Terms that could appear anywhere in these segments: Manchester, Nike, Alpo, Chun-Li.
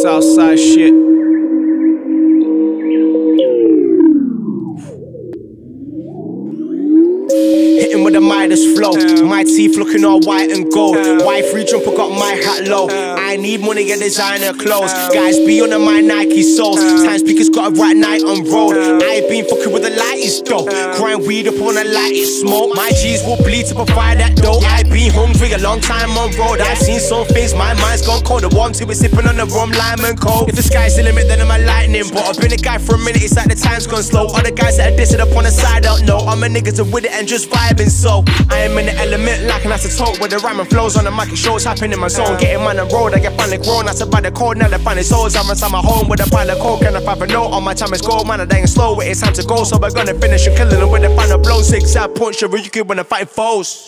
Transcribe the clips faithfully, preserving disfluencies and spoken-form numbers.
Southside shit. Hitting with the Midas flow. My teeth looking all white and gold. Wife free jumper got my hat low. I need money, get designer clothes. Guys be under my Nike soles. Time speakers got a right night on road. I been fucking with the lighties though. Grind weed up on a lighted smoke. My G's will bleed to provide that dough. I been hungry a long time on road. I've seen some things, my mind's gone cold. The warm tea was sipping on the rum, lime and coke. If the sky's the limit, then I'm a lightning. But I've been a guy for a minute, it's like the time's gone slow. Other guys that are dissing up on the side don't know. I'm a nigga to with it and just vibing, so I am in the element like an isotope. With the rhyme and flows on the mic, it shows happening in my zone. Getting man on the road, I get finally grown. I survived the cold, now they finally souls. I'm inside my home with a pile of coke and a five and no. All my time is gold, man, I dying slow. It's time to go, so we're gonna finish and killing them with a final blow. Zigzag punch, you're you when the fight falls.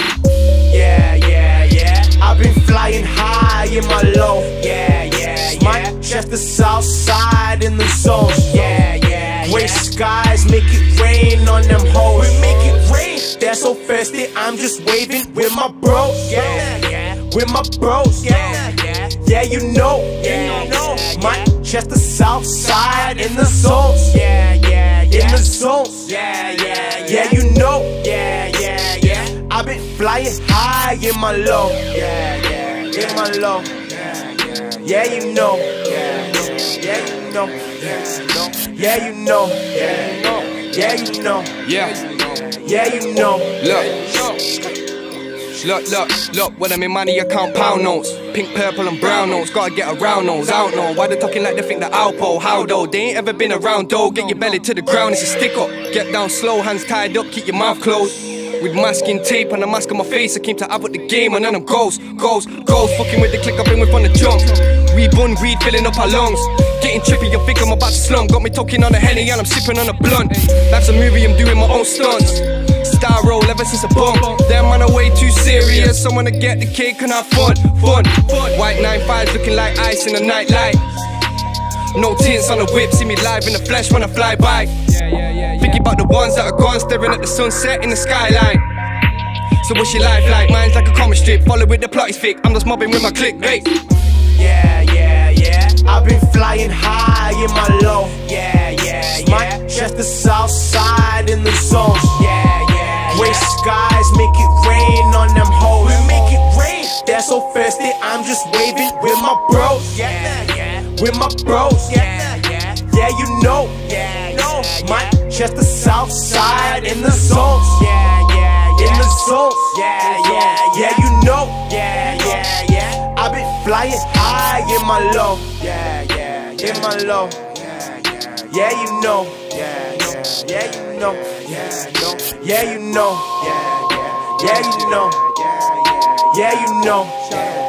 Yeah, yeah, yeah. I've been flying high in my low. Yeah, yeah, yeah. Manchester south side in the zone. Yeah, yeah, yeah. Gray skies make it rain on them hoes. We make it rain. They're so thirsty, I'm just waving with my bros. Yeah, yeah. With my bros. Yeah, yeah. Yeah, you know. Yeah, you know. Manchester south side in the zone. Yeah, yeah, yeah. In the zone. Yeah, yeah, yeah. Yeah, you know. Yeah, yeah, yeah. I've been flying high in my low, yeah, yeah, yeah. In my low, yeah, yeah, yeah. Yeah, you know, yeah, yeah, you know, yeah, you know, yeah, you know, yeah, yeah, you know. Look, look, look, look. When I'm in money, I count pound notes. Pink, purple, and brown notes. Gotta get around those. I don't know why they talking like they think the Alpo. How though? They ain't ever been around though. Get your belly to the ground, it's a stick up. Get down slow, hands tied up, keep your mouth closed. With masking tape and a mask on my face, I came to up with the game and then I'm ghost, ghost, ghost. Fucking with the click, I've been with on the jump. We bun weed, filling up our lungs. Getting trippy, you think I'm about to slum. Got me talking on a Henny and I'm sipping on a blunt. Life's a movie, I'm doing my own stunts. Star roll ever since a bump. Them man are way too serious. Someone to get the cake and have fun, fun, fun. White nine fives looking like ice in the nightlight. No tints on the whip, see me live in the flesh when I fly by. Yeah, yeah, yeah, yeah. Thinking about the ones that are gone, staring at the sunset in the skyline. So what's your life like? Mine's like a comic strip, follow with the plot is thick. I'm just mobbing with my clickbait. Yeah, yeah, yeah. I've been flying high in my low. Yeah, yeah, yeah. Manchester south side in the zone. Yeah, yeah, yeah. Gray skies make it rain on them hoes. We make it rain. They're so thirsty, I'm just waving with my bros. Yeah, yeah, yeah. With my bros, yeah, yeah, yeah, you know, yeah, no, Manchester south side in the zone, yeah, yeah, yeah, in the zone, yeah, yeah, yeah, you know, yeah, yeah, yeah. I've been flying high in my low, yeah, yeah, in my low, yeah, yeah, yeah, you know, yeah, yeah, yeah, you know, yeah, no, yeah, you know, yeah, yeah, yeah, you know, yeah, yeah, yeah, you know.